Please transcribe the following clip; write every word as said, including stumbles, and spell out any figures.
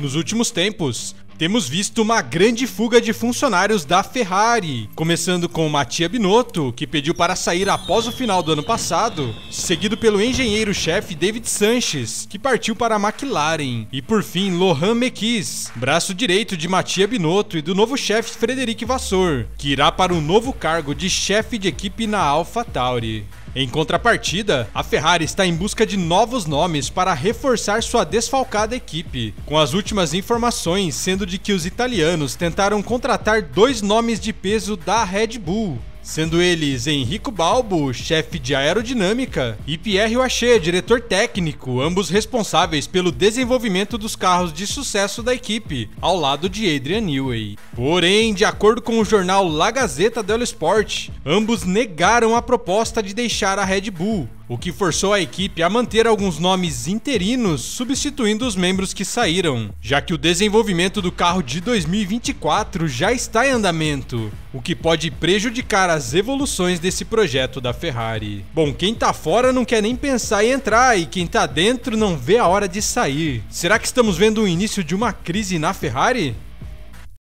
Nos últimos tempos, temos visto uma grande fuga de funcionários da Ferrari, começando com Mattia Binotto, que pediu para sair após o final do ano passado, seguido pelo engenheiro-chefe David Sanchez, que partiu para a McLaren, e por fim Laurent Mekies, braço direito de Mattia Binotto e do novo chefe Frederic Vasseur, que irá para um novo cargo de chefe de equipe na AlphaTauri. Em contrapartida, a Ferrari está em busca de novos nomes para reforçar sua desfalcada equipe, com as últimas informações sendo de que os italianos tentaram contratar dois nomes de peso da Red Bull, sendo eles Enrico Balbo, chefe de aerodinâmica, e Pierre Huachet, diretor técnico, ambos responsáveis pelo desenvolvimento dos carros de sucesso da equipe, ao lado de Adrian Newey. Porém, de acordo com o jornal La Gazzetta dello Sport, ambos negaram a proposta de deixar a Red Bull, o que forçou a equipe a manter alguns nomes interinos, substituindo os membros que saíram, já que o desenvolvimento do carro de dois mil e vinte e quatro já está em andamento, o que pode prejudicar as evoluções desse projeto da Ferrari. Bom, quem tá fora não quer nem pensar em entrar, e quem tá dentro não vê a hora de sair. Será que estamos vendo o início de uma crise na Ferrari?